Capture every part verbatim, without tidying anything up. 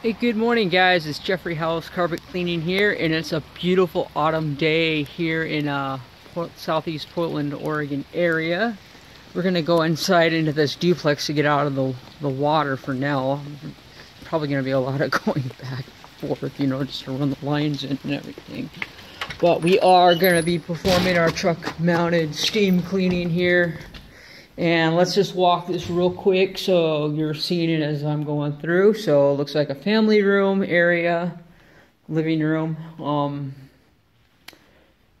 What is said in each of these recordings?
Hey, good morning guys, it's Jeffrey Howells Carpet Cleaning here, and it's a beautiful autumn day here in uh, Port southeast Portland, Oregon area. We're gonna go inside into this duplex to get out of the, the water for now. Probably gonna be a lot of going back and forth, you know, just to run the lines in and everything. But we are gonna be performing our truck mounted steam cleaning here. And let's just walk this real quick so you're seeing it as I'm going through. So it looks like a family room area, living room. Um,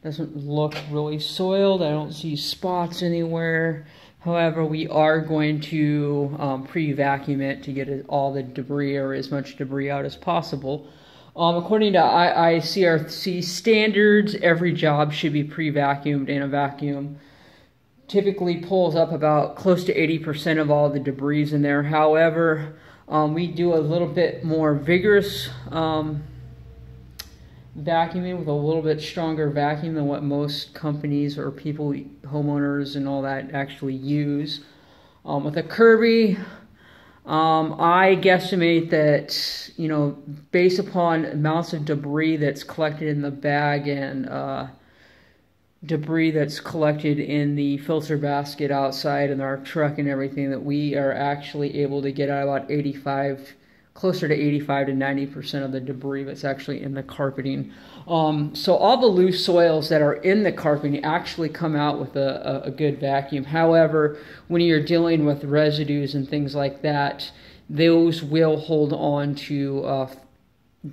doesn't look really soiled. I don't see spots anywhere. However, we are going to um, pre-vacuum it to get all the debris or as much debris out as possible. Um, according to I I C R C standards, every job should be pre-vacuumed in a vacuum. Typically pulls up about close to eighty percent of all the debris in there. However, um, we do a little bit more vigorous um, vacuuming with a little bit stronger vacuum than what most companies or people, homeowners and all that, actually use. Um, with a Kirby, um, I guesstimate that, you know, based upon amounts of debris that's collected in the bag and uh, debris that's collected in the filter basket outside and our truck and everything, that we are actually able to get out about eighty-five, closer to eighty-five to ninety percent of the debris that's actually in the carpeting. Um, so all the loose soils that are in the carpeting actually come out with a, a, a good vacuum. However, when you're dealing with residues and things like that, those will hold on to uh,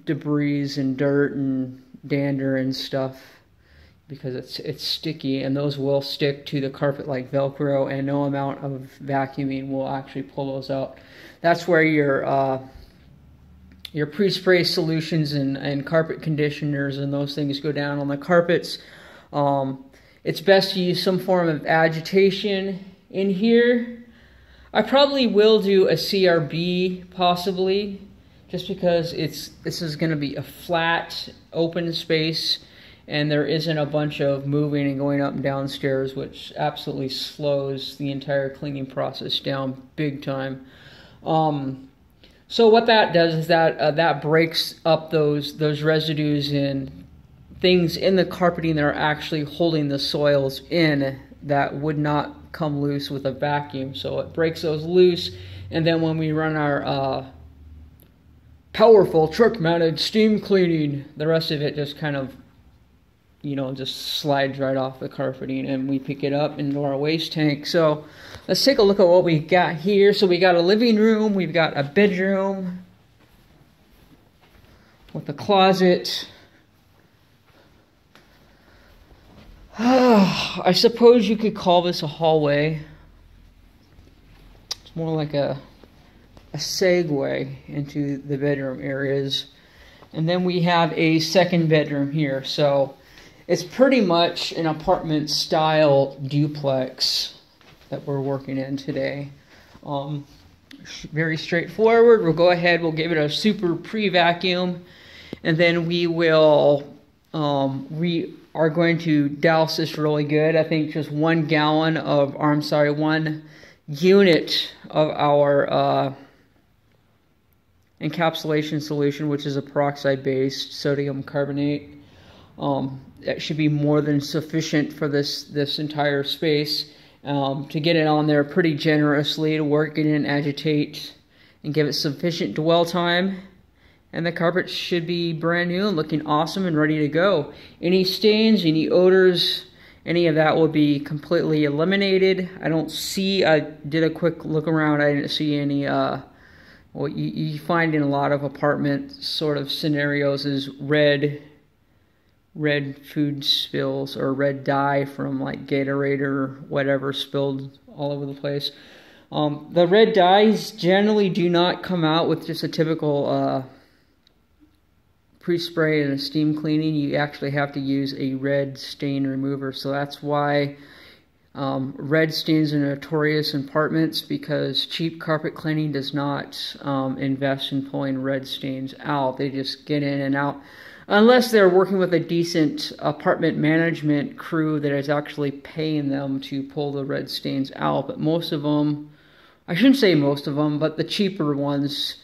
debris and dirt and dander and stuff, because it's it's sticky, and those will stick to the carpet like Velcro, and no amount of vacuuming will actually pull those out. That's where your uh, your pre-spray solutions and, and carpet conditioners and those things go down on the carpets. Um, it's best to use some form of agitation in here. I probably will do a C R B possibly, just because it's this is going to be a flat open space, and there isn't a bunch of moving and going up and down stairs, which absolutely slows the entire cleaning process down big time. Um, so what that does is that uh, that breaks up those those residues and things in the carpeting that are actually holding the soils in that would not come loose with a vacuum. So it breaks those loose, and then when we run our uh, powerful truck-mounted steam cleaning, the rest of it just kind of, you know, just slides right off the carpeting, and we pick it up into our waste tank. So let's take a look at what we got here. So we got a living room, we've got a bedroom with a closet. Oh, I suppose you could call this a hallway. It's more like a, a segue into the bedroom areas. And then we have a second bedroom here. So it's pretty much an apartment style duplex that we're working in today. Um, very straightforward. We'll go ahead, we'll give it a super pre-vacuum, and then we will, um, we are going to douse this really good. I think just one gallon of, or I'm sorry, one unit of our uh, encapsulation solution, which is a peroxide-based sodium carbonate. Um, that should be more than sufficient for this this entire space, um, to get it on there pretty generously, to work it in, agitate, and give it sufficient dwell time, and the carpet should be brand new and looking awesome and ready to go. Any stains, any odors, any of that will be completely eliminated. I don't see, I did a quick look around, I didn't see any uh, what you, you find in a lot of apartment sort of scenarios is red red food spills or red dye from like Gatorade or whatever spilled all over the place. Um, the red dyes generally do not come out with just a typical uh, pre-spray and a steam cleaning. You actually have to use a red stain remover. So that's why um, red stains are notorious in apartments, because cheap carpet cleaning does not um, invest in pulling red stains out. They just get in and out. Unless they're working with a decent apartment management crew that is actually paying them to pull the red stains out. But most of them, I shouldn't say most of them, but the cheaper ones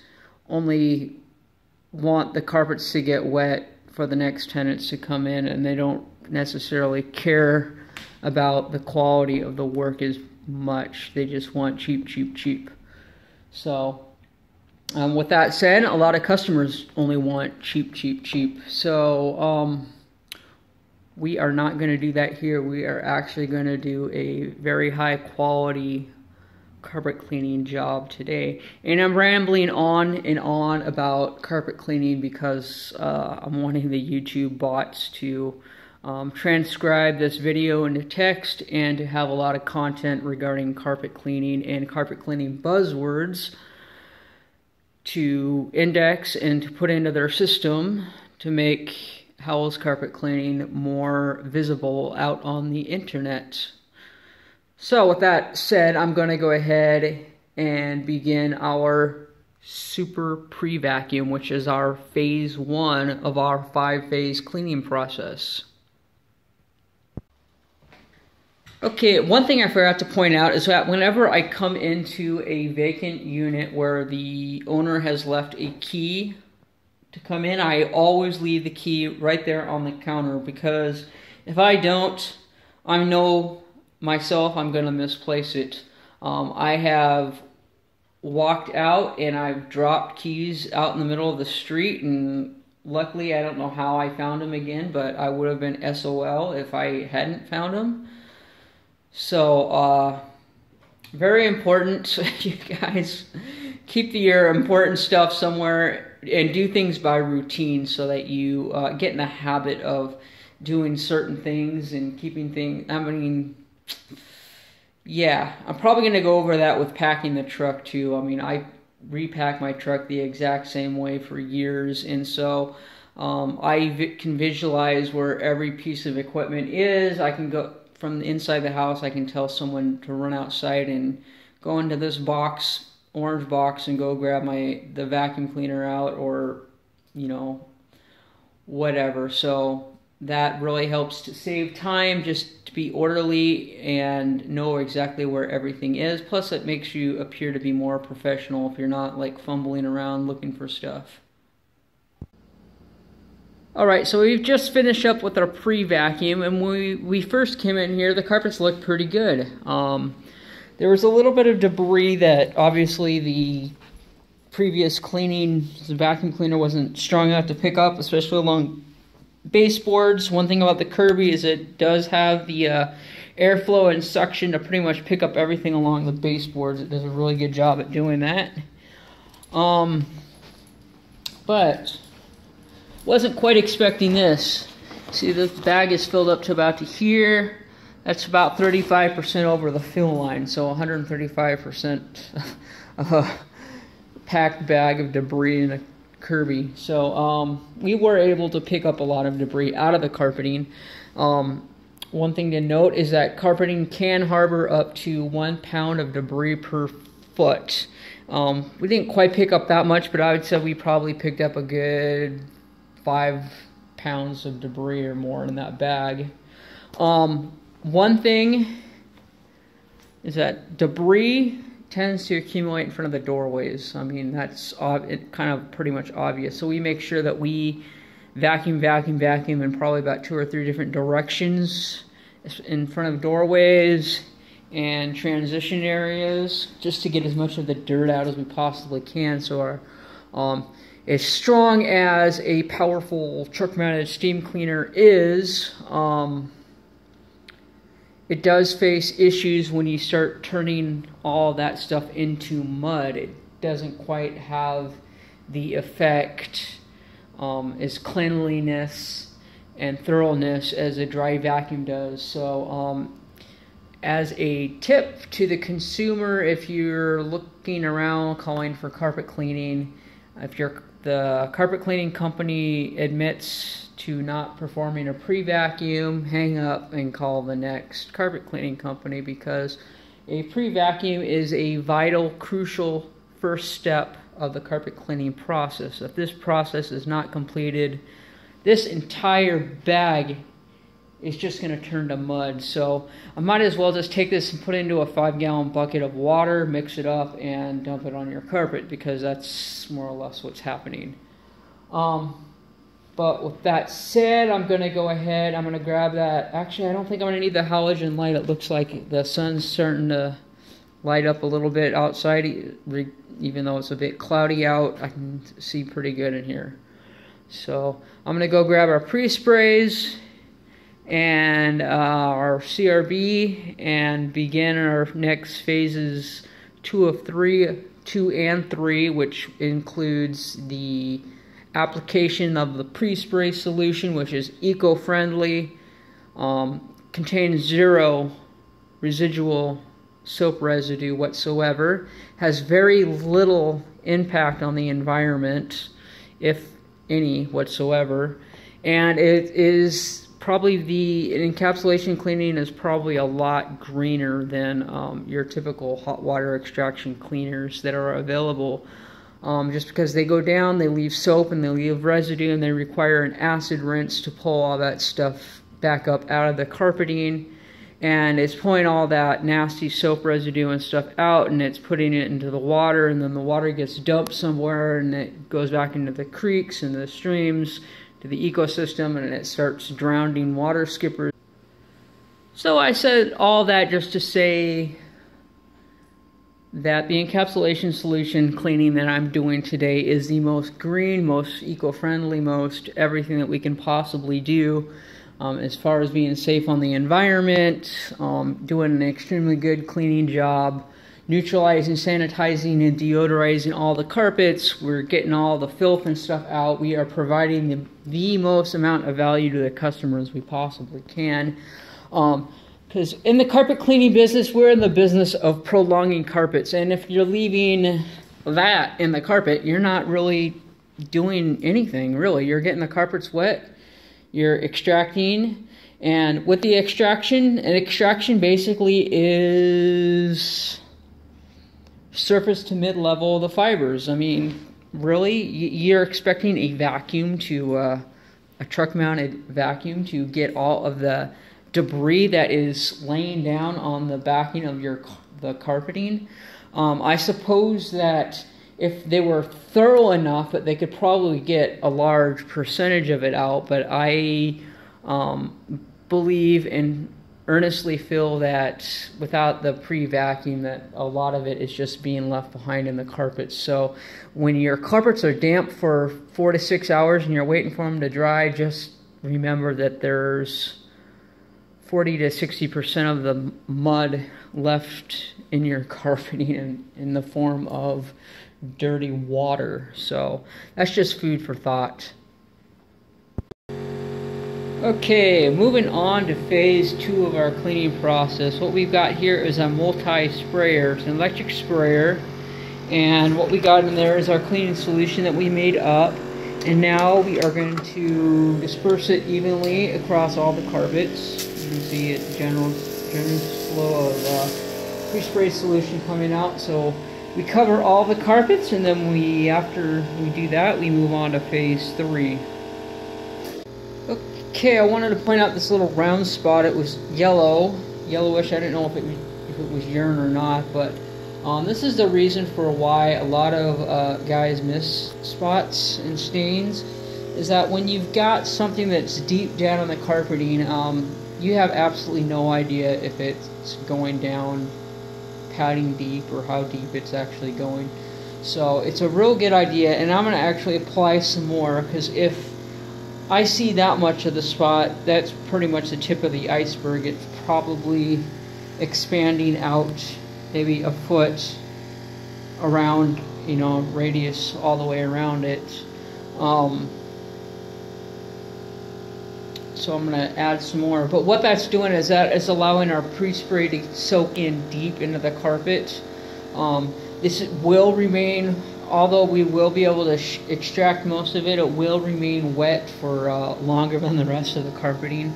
only want the carpets to get wet for the next tenants to come in, and they don't necessarily care about the quality of the work as much. They just want cheap, cheap, cheap. So um, with that said, a lot of customers only want cheap, cheap, cheap. So um, we are not going to do that here. We are actually going to do a very high quality carpet cleaning job today. And I'm rambling on and on about carpet cleaning because uh, I'm wanting the YouTube bots to um, transcribe this video into text and to have a lot of content regarding carpet cleaning and carpet cleaning buzzwords to index and to put into their system to make Howells Carpet Cleaning more visible out on the internet. So with that said, I'm going to go ahead and begin our super pre-vacuum, which is our phase one of our five-phase cleaning process. Okay, one thing I forgot to point out is that whenever I come into a vacant unit where the owner has left a key to come in, I always leave the key right there on the counter, because if I don't, I know myself, I'm going to misplace it. Um, I have walked out and I've dropped keys out in the middle of the street, and luckily I don't know how I found them again, but I would have been S O L if I hadn't found them. So uh, very important, you guys, keep your important stuff somewhere and do things by routine so that you uh, get in the habit of doing certain things and keeping things, I mean, yeah, I'm probably going to go over that with packing the truck too. I mean, I repack my truck the exact same way for years, and so um, I vi- can visualize where every piece of equipment is. I can go from inside the house, I can tell someone to run outside and go into this box, orange box, and go grab my the vacuum cleaner out, or, you know, whatever. So that really helps to save time, just to be orderly and know exactly where everything is. Plus it makes you appear to be more professional if you're not like fumbling around looking for stuff. Alright, so we've just finished up with our pre-vacuum, and when we, we first came in here, the carpets looked pretty good. Um, there was a little bit of debris that obviously the previous cleaning, the vacuum cleaner wasn't strong enough to pick up, especially along baseboards. One thing about the Kirby is it does have the uh, airflow and suction to pretty much pick up everything along the baseboards. It does a really good job at doing that. Um, but wasn't quite expecting this. See, the bag is filled up to about to here. That's about thirty-five percent over the fill line, so one hundred thirty-five percent uh, packed bag of debris in a Kirby. So um, we were able to pick up a lot of debris out of the carpeting. Um, one thing to note is that carpeting can harbor up to one pound of debris per foot. Um, we didn't quite pick up that much, but I would say we probably picked up a good five pounds of debris or more in that bag. Um, one thing is that debris tends to accumulate in front of the doorways. I mean, that's it, kind of pretty much obvious. So we make sure that we vacuum, vacuum, vacuum in probably about two or three different directions in front of doorways and transition areas, just to get as much of the dirt out as we possibly can. So our, um, as strong as a powerful truck-mounted steam cleaner is, um, it does face issues when you start turning all that stuff into mud. It doesn't quite have the effect um, as cleanliness and thoroughness as a dry vacuum does. So um, as a tip to the consumer, if you're looking around calling for carpet cleaning, if you're, the carpet cleaning company admits to not performing a pre-vacuum, hang up and call the next carpet cleaning company, because a pre-vacuum is a vital, crucial first step of the carpet cleaning process. If this process is not completed, this entire bag is just going to turn to mud. So I might as well just take this and put it into a five gallon bucket of water, mix it up, and dump it on your carpet, because that's more or less what's happening. Um, but with that said, I'm going to go ahead. I'm going to grab that. Actually, I don't think I'm going to need the halogen light. It looks like the sun's starting to light up a little bit outside. Even though it's a bit cloudy out, I can see pretty good in here. So I'm going to go grab our pre-sprays and uh, our C R B and begin our next phases two of three, two and three, which includes the application of the pre-spray solution, which is eco-friendly, um, contains zero residual soap residue whatsoever, has very little impact on the environment, if any whatsoever, and it is probably the encapsulation cleaning is probably a lot greener than um, your typical hot water extraction cleaners that are available, um, just because they go down, they leave soap and they leave residue, and they require an acid rinse to pull all that stuff back up out of the carpeting, and it's pulling all that nasty soap residue and stuff out, and it's putting it into the water, and then the water gets dumped somewhere, and it goes back into the creeks and the streams, to the ecosystem, and it starts drowning water skippers. So I said all that just to say that the encapsulation solution cleaning that I'm doing today is the most green, most eco-friendly, most everything that we can possibly do, um, as far as being safe on the environment, um, doing an extremely good cleaning job, neutralizing, sanitizing, and deodorizing all the carpets. We're getting all the filth and stuff out. We are providing the, the most amount of value to the customer as we possibly can. Um, because in the carpet cleaning business, we're in the business of prolonging carpets. And if you're leaving that in the carpet, you're not really doing anything, really. You're getting the carpets wet. You're extracting. And with the extraction, an extraction basically is surface to mid-level the fibers. I mean, really, you're expecting a vacuum to, uh, a truck-mounted vacuum to get all of the debris that is laying down on the backing of your the carpeting. Um, I suppose that if they were thorough enough, that they could probably get a large percentage of it out. But I um, believe in earnestly feel that without the pre-vacuum that a lot of it is just being left behind in the carpets. So when your carpets are damp for four to six hours and you're waiting for them to dry, just remember that there's forty to sixty percent of the mud left in your carpeting in, in the form of dirty water. So that's just food for thought. Okay, moving on to phase two of our cleaning process. What we've got here is a multi-sprayer. It's an electric sprayer, and what we got in there is our cleaning solution that we made up, and now we are going to disperse it evenly across all the carpets. You can see a general, general flow of uh, pre-spray solution coming out. So we cover all the carpets, and then we, after we do that, we move on to phase three. Okay, I wanted to point out this little round spot. It was yellow, yellowish. I didn't know if it was, if it was urine or not, but um, this is the reason for why a lot of uh, guys miss spots and stains, is that when you've got something that's deep down on the carpeting, um, you have absolutely no idea if it's going down padding deep or how deep it's actually going. So it's a real good idea, and I'm going to actually apply some more, because if I see that much of the spot, that's pretty much the tip of the iceberg. It's probably expanding out maybe a foot around, you know, radius all the way around it. Um, so I'm going to add some more. But what that's doing is that it's allowing our pre-spray to soak in deep into the carpet. Um, this will remain, although we will be able to sh extract most of it, it will remain wet for uh, longer than the rest of the carpeting.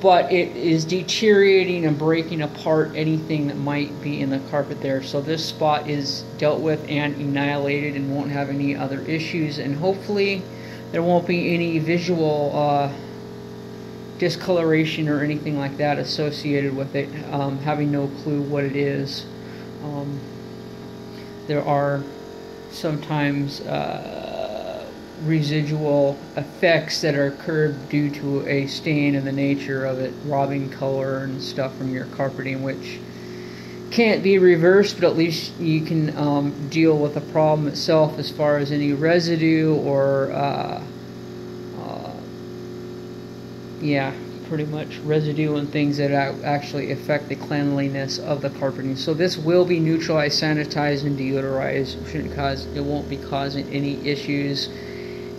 But it is deteriorating and breaking apart anything that might be in the carpet there. So this spot is dealt with and annihilated and won't have any other issues. And hopefully there won't be any visual uh, discoloration or anything like that associated with it, um, having no clue what it is. Um, there are sometimes uh, residual effects that are curbed due to a stain and the nature of it robbing color and stuff from your carpeting, which can't be reversed, but at least you can um, deal with the problem itself as far as any residue or uh, uh, yeah, pretty much residue and things that actually affect the cleanliness of the carpeting. So this will be neutralized, sanitized, and deodorized. It shouldn't cause, it won't be causing any issues.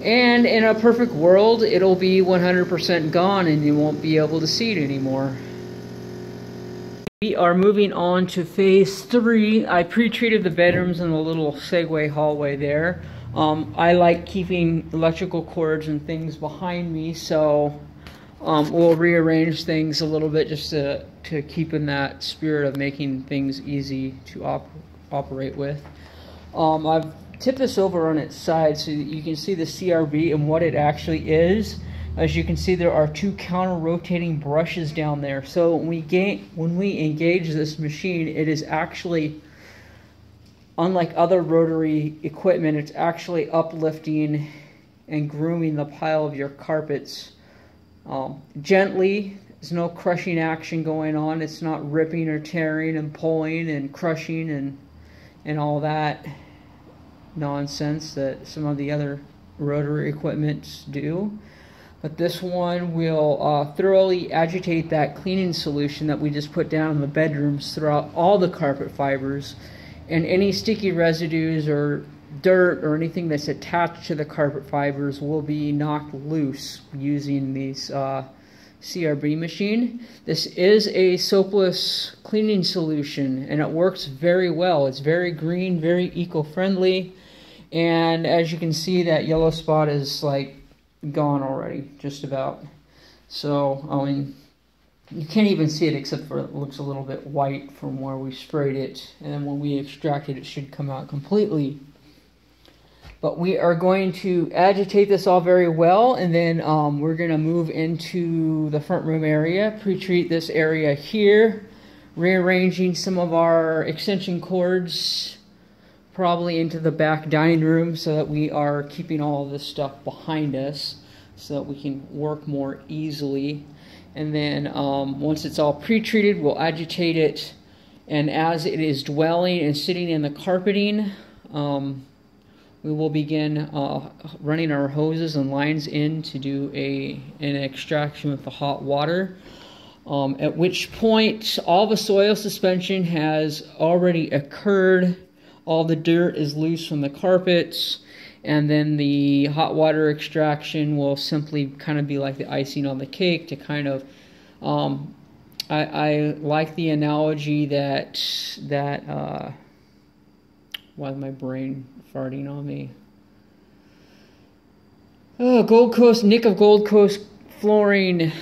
And in a perfect world, it'll be one hundred percent gone and you won't be able to see it anymore. We are moving on to phase three. I pre-treated the bedrooms in the little segue hallway there. Um, I like keeping electrical cords and things behind me, so Um, we'll rearrange things a little bit just to, to keep in that spirit of making things easy to op operate with. Um, I've tipped this over on its side so that you can see the C R B and what it actually is. As you can see, there are two counter-rotating brushes down there. So when we, gain, when we engage this machine, it is actually, unlike other rotary equipment, it's actually uplifting and grooming the pile of your carpets. Um, gently, there's no crushing action going on. It's not ripping or tearing and pulling and crushing and and all that nonsense that some of the other rotary equipments do. But this one will uh, thoroughly agitate that cleaning solution that we just put down in the bedrooms throughout all the carpet fibers, and any sticky residues or dirt or anything that's attached to the carpet fibers will be knocked loose using these uh, C R B machine. This is a soapless cleaning solution and it works very well. It's very green, very eco-friendly, and as you can see, that yellow spot is like gone already, just about. So I mean, you can't even see it except for it looks a little bit white from where we sprayed it, and then when we extract it, it should come out completely. But we are going to agitate this all very well, and then um, we're going to move into the front room area, pre-treat this area here, rearranging some of our extension cords probably into the back dining room so that we are keeping all of this stuff behind us so that we can work more easily. And then um, once it's all pre-treated, we'll agitate it, and as it is dwelling and sitting in the carpeting, um, we will begin uh, running our hoses and lines in to do a, an extraction with the hot water, um, at which point all the soil suspension has already occurred, all the dirt is loose from the carpets, and then the hot water extraction will simply kind of be like the icing on the cake to kind of, um, I, I like the analogy that, that uh, why is my brain farting on me? Oh, Gold Coast, Nick of Gold Coast Flooring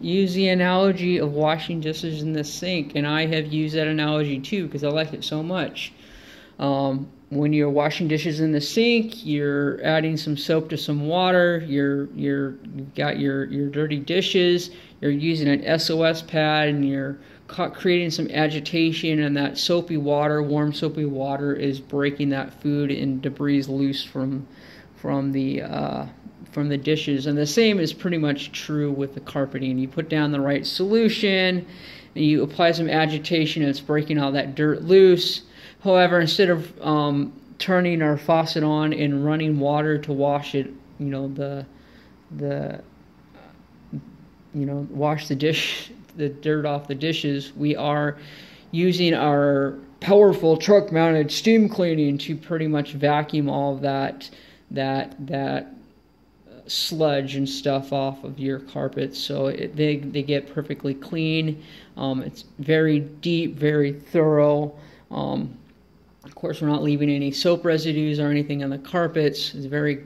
used the analogy of washing dishes in the sink, and I have used that analogy too because I like it so much. Um, when you're washing dishes in the sink, you're adding some soap to some water, you're, you're, you've got your, your dirty dishes, you're using an S O S pad, and you're creating some agitation, and that soapy water, warm soapy water, is breaking that food and debris loose from from the uh, from the dishes. And the same is pretty much true with the carpeting. You put down the right solution, and you apply some agitation, and it's breaking all that dirt loose. However, instead of um, turning our faucet on and running water to wash it, you know the the you know wash the dish. the dirt off the dishes, we are using our powerful truck-mounted steam cleaning to pretty much vacuum all that that that sludge and stuff off of your carpets, so it, they they get perfectly clean. Um, it's very deep, very thorough. Um, of course, we're not leaving any soap residues or anything on the carpets. It's very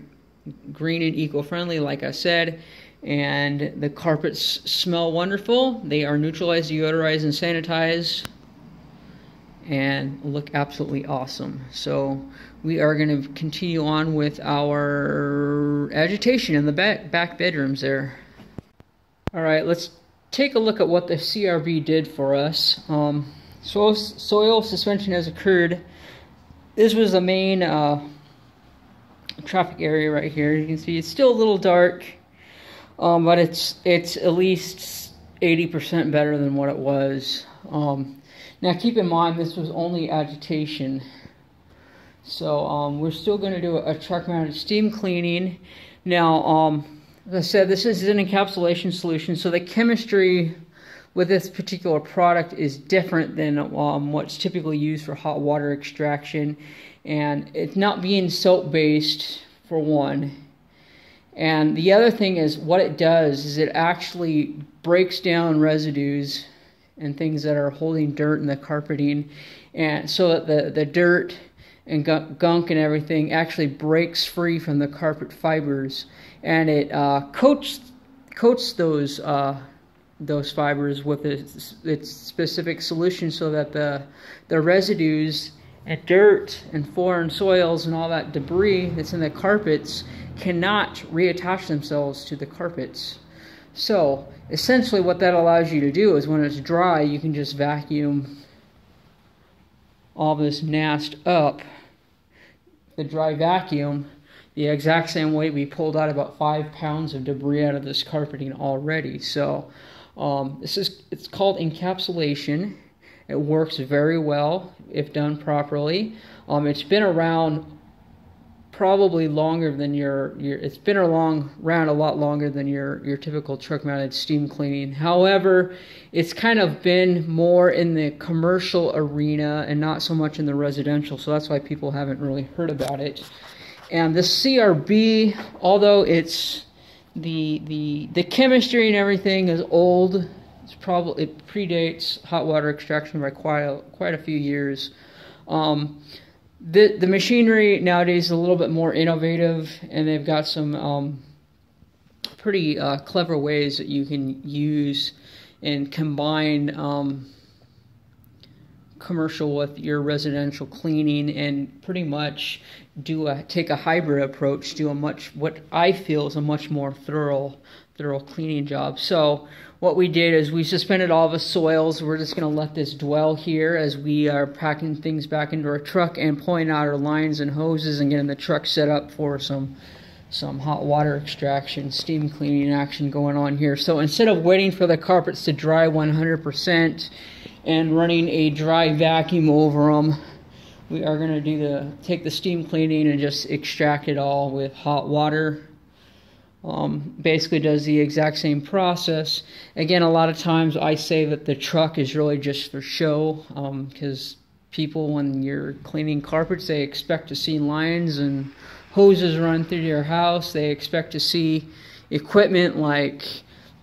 green and eco-friendly, like I said. And the carpets smell wonderful. They are neutralized, deodorized, and sanitized, and look absolutely awesome. So we are going to continue on with our agitation in the back, back bedrooms there. All right, let's take a look at what the C R B did for us. Um, soil, soil suspension has occurred. This was the main uh, traffic area right here. You can see it's still a little dark, um, but it's it's at least eighty percent better than what it was. Um, now keep in mind this was only agitation, so um, we're still going to do a, a truck-mounted steam cleaning. Now, um, as I said, this is an encapsulation solution, so the chemistry with this particular product is different than um, what's typically used for hot water extraction, and it's not being soap based for one. And the other thing is what it does is it actually breaks down residues and things that are holding dirt in the carpeting, and so that the, the dirt and gunk and everything actually breaks free from the carpet fibers, and it uh, coats, coats those uh, those fibers with its, its specific solution, so that the the residues and dirt and foreign soils and all that debris that's in the carpets cannot reattach themselves to the carpets. So essentially what that allows you to do is when it's dry, you can just vacuum all this nast up. The dry vacuum, the exact same way we pulled out about five pounds of debris out of this carpeting already. So Um, this is, it's called encapsulation. It works very well if done properly. Um, it's been around probably longer than your, your it's been around, around a lot longer than your, your typical truck-mounted steam cleaning. However, it's kind of been more in the commercial arena and not so much in the residential, so that's why people haven't really heard about it. And the C R B, although it's The, the the chemistry and everything is old, it's probably, it predates hot water extraction by quite a, quite a few years. Um, the the machinery nowadays is a little bit more innovative, and they've got some um, pretty uh, clever ways that you can use and combine um, commercial with your residential cleaning, and pretty much do a take a hybrid approach, do a much what I feel is a much more thorough thorough cleaning job. So what we did is we suspended all the soils. We're just going to let this dwell here as we are packing things back into our truck and pulling out our lines and hoses and getting the truck set up for some some hot water extraction, steam cleaning action going on here. So instead of waiting for the carpets to dry one hundred percent and running a dry vacuum over them, we are going to do the take the steam cleaning and just extract it all with hot water. Um, basically does the exact same process. Again, a lot of times I say that the truck is really just for show, because um, people, when you're cleaning carpets, they expect to see lines and hoses run through your house. They expect to see equipment like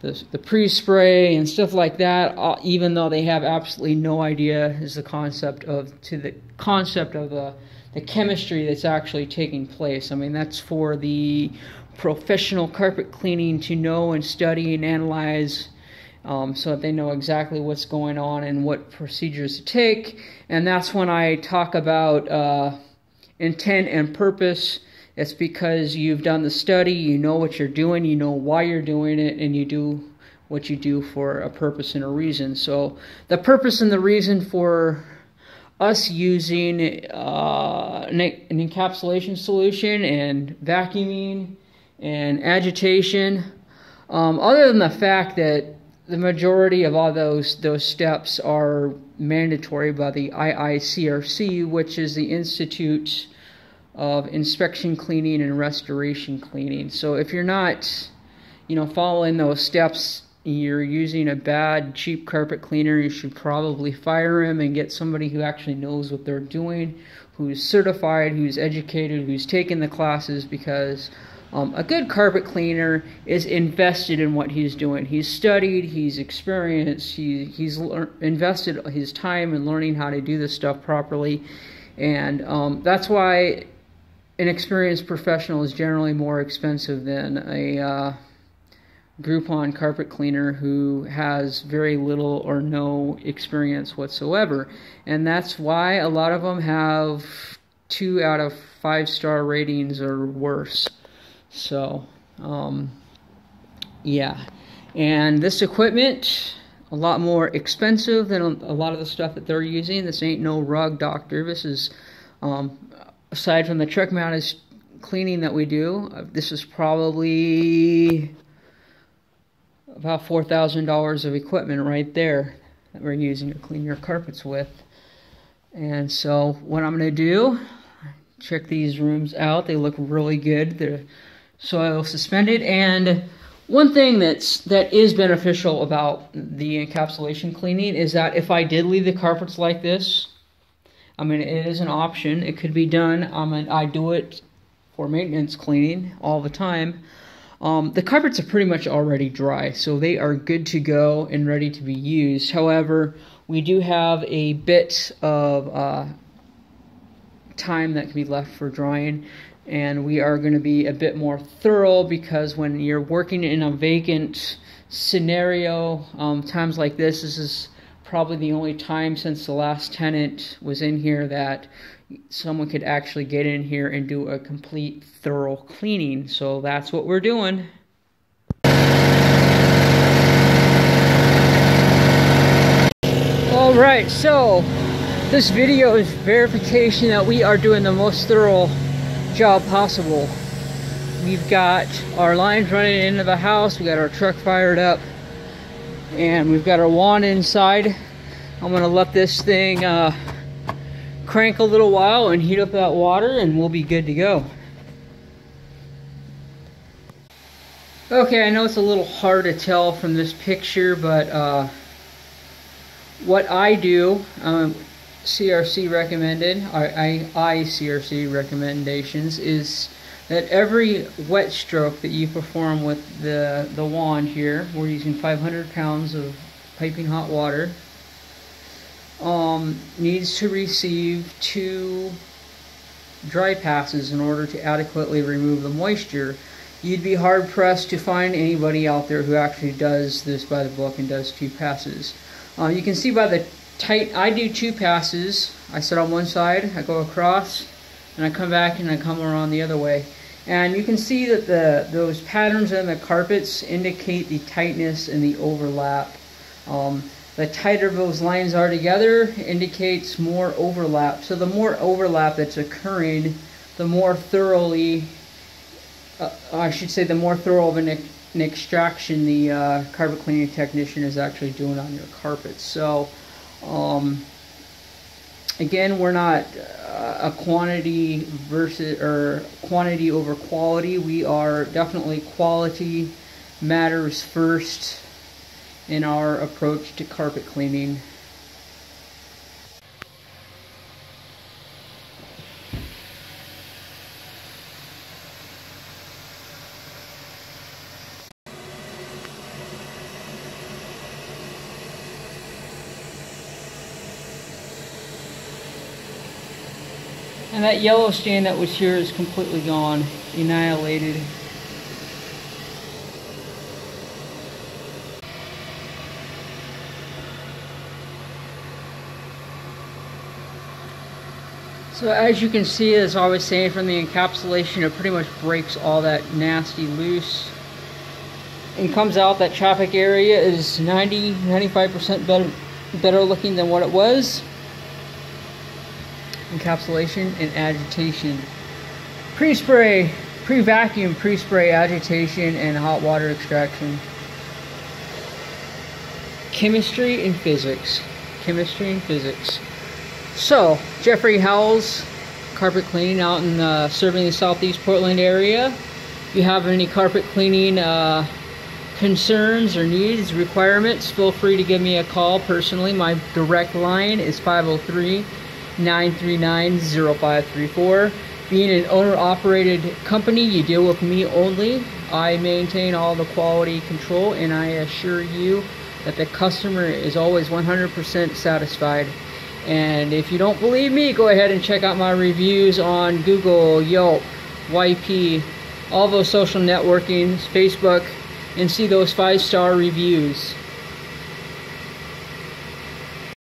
the, the pre-spray and stuff like that, even though they have absolutely no idea is the concept of to the concept of the, the chemistry that's actually taking place. I mean, that's for the professional carpet cleaning to know and study and analyze, um, so that they know exactly what's going on and what procedures to take. And that's when I talk about uh, intent and purpose. It's because you've done the study, you know what you're doing, you know why you're doing it, and you do what you do for a purpose and a reason. So the purpose and the reason for us using uh, an, an encapsulation solution and vacuuming and agitation, um, other than the fact that the majority of all those those steps are mandatory by the I I C R C, which is the Institute of Inspection Cleaning and Restoration Cleaning. So if you're not, you know, following those steps, you're using a bad, cheap carpet cleaner, you should probably fire him and get somebody who actually knows what they're doing, who's certified, who's educated, who's taken the classes, because um, a good carpet cleaner is invested in what he's doing. He's studied, he's experienced, he, he's invested his time in learning how to do this stuff properly, and um, that's why an experienced professional is generally more expensive than a uh, Groupon carpet cleaner who has very little or no experience whatsoever. And that's why a lot of them have two out of five star ratings or worse. So, um, yeah. And this equipment, a lot more expensive than a lot of the stuff that they're using. This ain't no rug doctor. This is, um, aside from the truck mounted cleaning that we do. Uh, this is probably about four thousand dollars of equipment right there that we're using to clean your carpets with. And so what I'm going to do, check these rooms out. They look really good. They're soil suspended. And one thing that's, that is beneficial about the encapsulation cleaning is that if I did leave the carpets like this, I mean, it is an option. It could be done. I mean, I do it for maintenance cleaning all the time. Um, the carpets are pretty much already dry, so they are good to go and ready to be used. However, we do have a bit of uh, time that can be left for drying, and we are going to be a bit more thorough, because when you're working in a vacant scenario, um, times like this, this is probably the only time since the last tenant was in here that someone could actually get in here and do a complete thorough cleaning. So that's what we're doing. All right, so this video is verification that we are doing the most thorough job possible. We've got our lines running into the house, we got our truck fired up, and we've got our wand inside. I'm gonna let this thing uh, crank a little while and heat up that water, and we'll be good to go. Okay, I know it's a little hard to tell from this picture, but uh, what I do, um, C R C recommended, I I C R C recommendations, is that every wet stroke that you perform with the, the wand here, we're using five hundred pounds of piping hot water, um, needs to receive two dry passes in order to adequately remove the moisture. You'd be hard pressed to find anybody out there who actually does this by the book and does two passes. Uh, you can see by the tight, I do two passes. I sit on one side, I go across, and I come back and I come around the other way. And you can see that the those patterns in the carpets indicate the tightness and the overlap. Um, the tighter those lines are together indicates more overlap. So the more overlap that's occurring, the more thoroughly, uh, I should say the more thorough of an, an extraction the uh, carpet cleaning technician is actually doing on your carpets. So um, again, we're not uh, a quantity versus or quantity over quality. We are definitely quality matters first in our approach to carpet cleaning. And that yellow stain that was here is completely gone, annihilated. So as you can see, as I was saying, from the encapsulation, it pretty much breaks all that nasty loose and comes out. That traffic area is ninety, ninety-five percent better, better looking than what it was. Encapsulation and agitation. Pre-spray, pre-vacuum, pre-spray agitation and hot water extraction. Chemistry and physics. Chemistry and physics. So, Jeffrey Howells Carpet Cleaning out in uh, serving the Southeast Portland area. If you have any carpet cleaning uh, concerns or needs, requirements, feel free to give me a call personally. My direct line is five oh three, nine three nine, oh five three four. Being an owner-operated company, you deal with me only. I maintain all the quality control, and I assure you that the customer is always one hundred percent satisfied. And if you don't believe me, go ahead and check out my reviews on Google, Yelp, Y P, all those social networkings, Facebook, and see those five-star reviews.